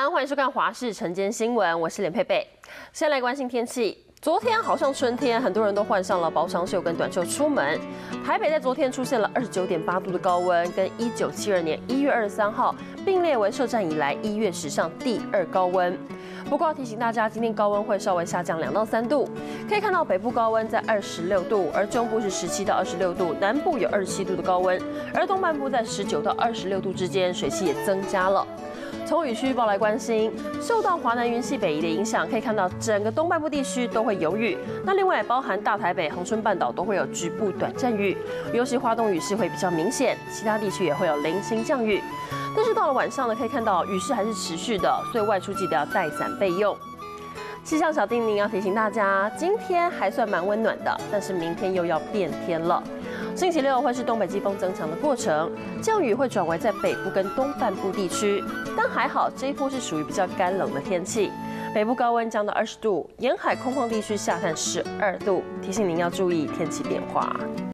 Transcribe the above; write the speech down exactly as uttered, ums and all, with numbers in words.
安，欢迎收看华视晨间新闻，我是连佩佩。先来关心天气。 昨天好像春天，很多人都换上了薄长袖跟短袖出门。台北在昨天出现了 二十九点八 度的高温，跟一九七二年一月二十三号并列为设站以来一月史上第二高温。不过要提醒大家，今天高温会稍微下降两到三度。可以看到北部高温在二十六度，而中部是十七到二十六度，南部有二十七度的高温，而东半部在十九到二十六度之间，水汽也增加了。 从雨区预报来关心，受到华南云系北移的影响，可以看到整个东半部地区都会有雨。那另外包含大台北、恒春半岛都会有局部短暂雨，尤其花东雨势会比较明显，其他地区也会有零星降雨。但是到了晚上呢，可以看到雨势还是持续的，所以外出记得要带伞备用。气象小叮咛要提醒大家，今天还算蛮温暖的，但是明天又要变天了。 星期六会是东北季风增强的过程，降雨会转为在北部跟东半部地区，但还好这一波是属于比较干冷的天气，北部高温降到二十度，沿海空旷地区下探十二度，提醒您要注意天气变化。